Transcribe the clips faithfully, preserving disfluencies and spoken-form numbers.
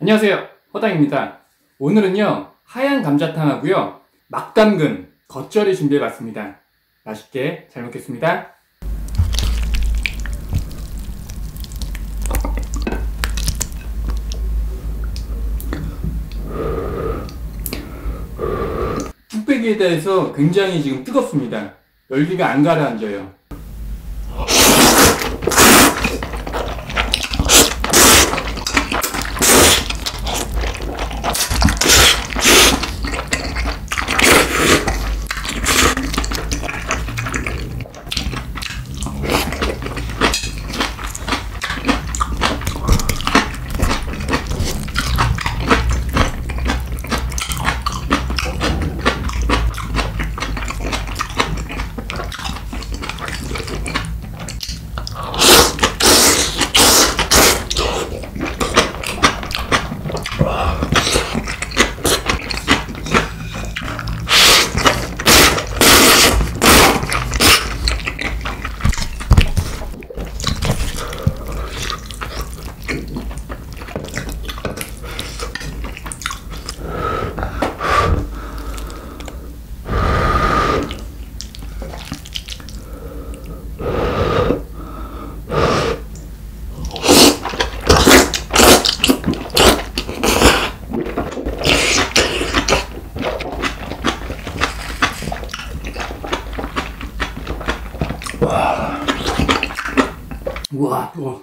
안녕하세요, 허당입니다. 오늘은요 하얀 감자탕 하고요 막 담근 겉절이 준비해 봤습니다. 맛있게 잘 먹겠습니다. 뚝배기에 대해서 굉장히 지금 뜨겁습니다. 열기가 안 가라앉아요. 우와, 우와.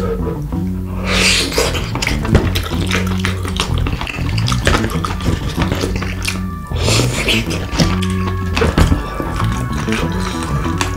Thank you.